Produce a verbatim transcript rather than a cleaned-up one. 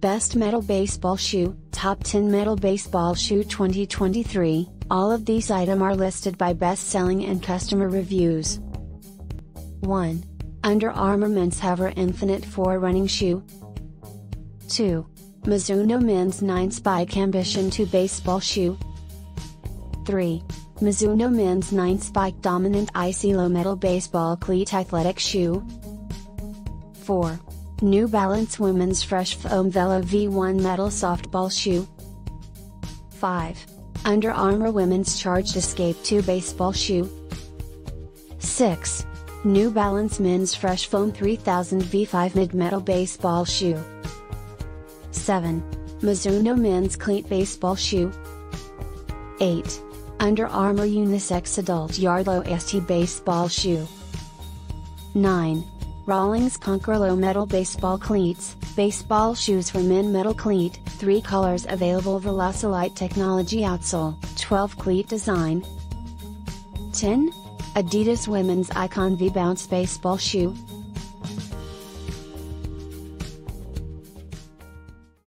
Best Metal Baseball Shoe, Top ten Metal Baseball Shoe twenty twenty-three, all of these items are listed by best-selling and customer reviews. one. Under Armour Men's H O V R Infinite four Running Shoe. two. Mizuno Men's nine Spike Ambition two Baseball Shoe. three. Mizuno Men's nine Spike Dominant Icy Low Metal Baseball Cleat Athletic Shoe. four. New Balance Women's Fresh Foam Velo V one Metal Softball Shoe. five. Under Armour Women's Charged Escape two Baseball Shoe. six. New Balance Men's Fresh Foam three thousand V five Mid-Metal Baseball Shoe. seven. Mizuno Men's Cleat Baseball Shoe. eight. Under Armour Unisex Adult Yard Low S T Baseball Shoe. nine. Rawlings Conquer Low Metal Baseball Cleats, Baseball Shoes for Men Metal Cleat, three colors available, Velocilite Technology Outsole, twelve Cleat Design. ten. Adidas Women's Icon V Bounce Baseball Shoe.